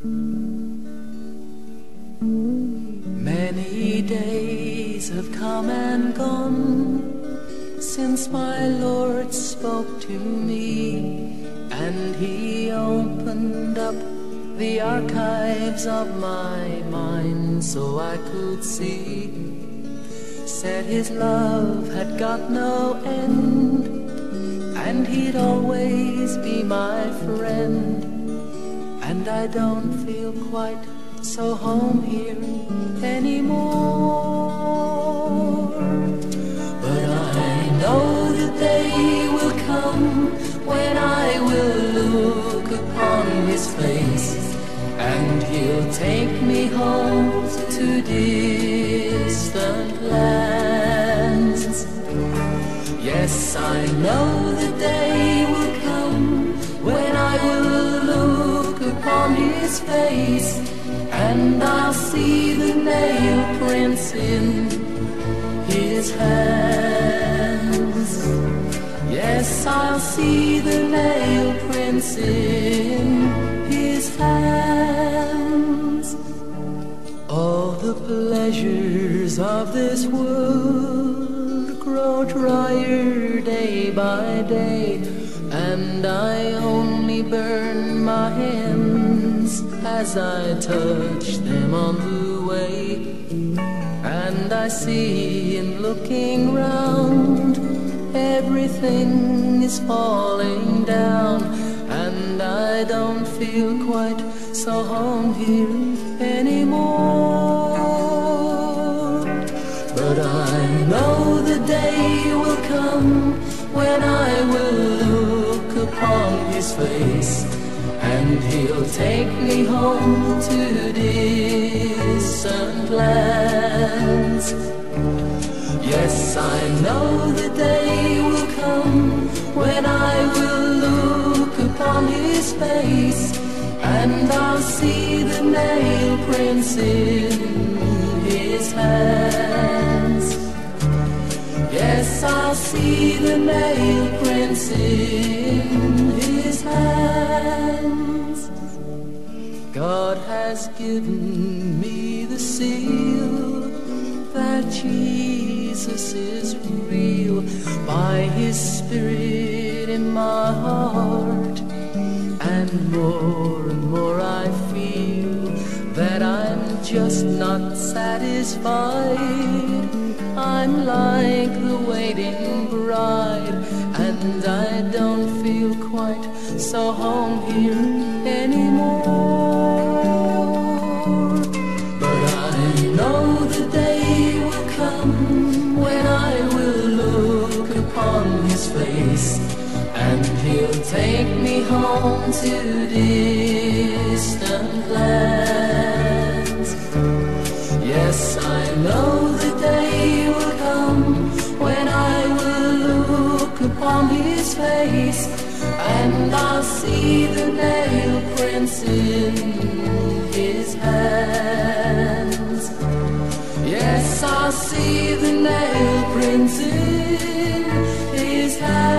Many days have come and gone since my Lord spoke to me, and He opened up the archives of my mind so I could see. Said His love had got no end, and He'd always be my friend. And I don't feel quite so home here anymore. But I know the day will come when I will look upon His face, and He'll take me home to distant lands. Yes, I know the day will come when I will look upon His face, and I'll see the nail prints in His hands. Yes, I'll see the nail prints in His hands. All the pleasures of this world grow drier day by day, and I only burn my hands as I touch them on the way. And I see in looking round, everything is falling down, and I don't feel quite so home here anymore. But I know the day will come when I will look upon His face, and He'll take me home to distant lands. Yes, I know the day will come when I will look upon His face, and I'll see the nail prints in His hands. Yes, I'll see the nail prints in His hands. God has given me the seal that Jesus is real. By His Spirit in my heart, and more I feel that I'm just not satisfied. I'm like the waiting bride, and I don't feel quite so home here anymore. But I know the day will come when I will look upon His face, and He'll take me home to distant lands. Yes, I know the day when I will look upon His face, and I'll see the nail prints in His hands. Yes, I'll see the nail prints in His hands.